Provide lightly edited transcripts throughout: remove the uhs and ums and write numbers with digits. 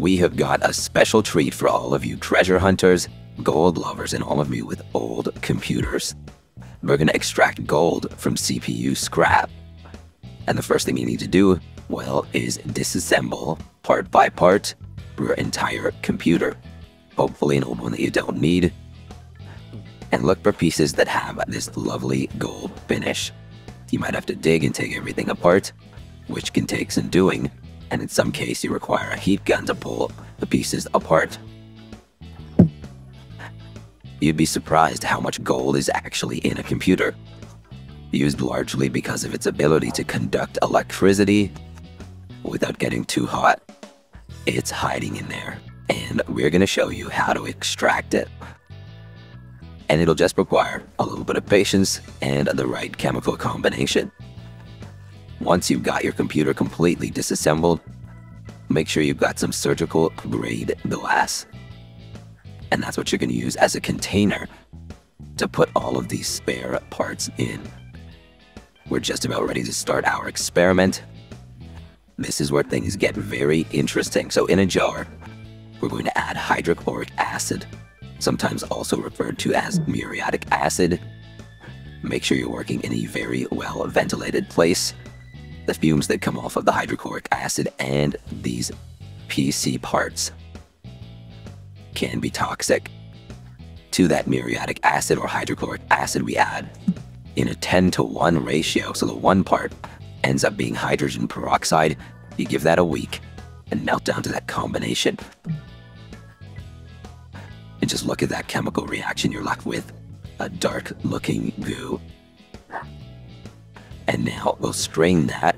we have got a special treat for all of you treasure hunters, gold lovers, and all of you with old computers. We're going to extract gold from CPU scrap. And the first thing you need to do, well, is disassemble part by part your entire computer. Hopefully an old one that you don't need. And look for pieces that have this lovely gold finish. You might have to dig and take everything apart, which can take some doing, and in some cases you require a heat gun to pull the pieces apart. You'd be surprised how much gold is actually in a computer, used largely because of its ability to conduct electricity without getting too hot. It's hiding in there, and we're going to show you how to extract it. And it'll just require a little bit of patience and the right chemical combination. Once you've got your computer completely disassembled, make sure you've got some surgical grade glass. And that's what you're going to use as a container to put all of these spare parts in. We're just about ready to start our experiment. This is where things get very interesting. So in a jar, we're going to add hydrochloric acid, sometimes also referred to as muriatic acid. Make sure you're working in a very well ventilated place. The fumes that come off of the hydrochloric acid and these PC parts can be toxic. To that muriatic acid or hydrochloric acid we add in a 10-to-1 ratio, so the one part ends up being hydrogen peroxide. You give that a week and melt down to that combination. And just look at that chemical reaction. You're left with a dark looking goo. And now we'll strain that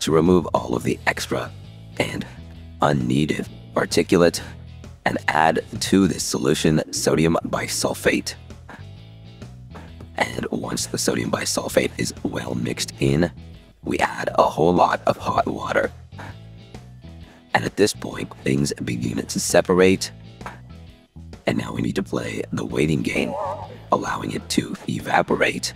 to remove all of the extra and unneeded particulate and add to this solution sodium bisulfate. And once the sodium bisulfate is well mixed in, we add a whole lot of hot water. And at this point, things begin to separate. And now we need to play the waiting game, allowing it to evaporate.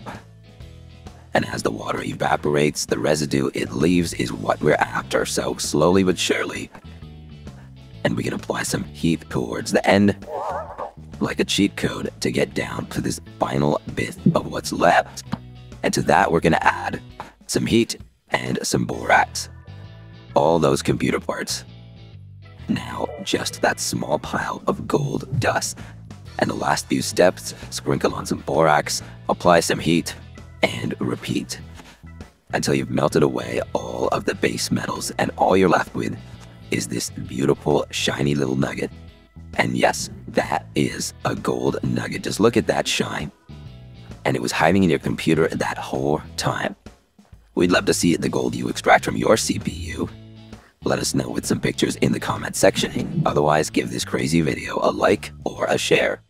And as the water evaporates, the residue it leaves is what we're after. So slowly but surely, and we can apply some heat towards the end, like a cheat code, to get down to this final bit of what's left. And to that, we're going to add some heat and some borax, all those computer parts. Now, just that small pile of gold dust. And the last few steps, sprinkle on some borax, apply some heat, and repeat until you've melted away all of the base metals, and all you're left with is this beautiful, shiny little nugget. And yes, that is a gold nugget. Just look at that shine. And it was hiding in your computer that whole time. We'd love to see the gold you extract from your CPU. Let us know with some pictures in the comment section. Otherwise, give this crazy video a like or a share.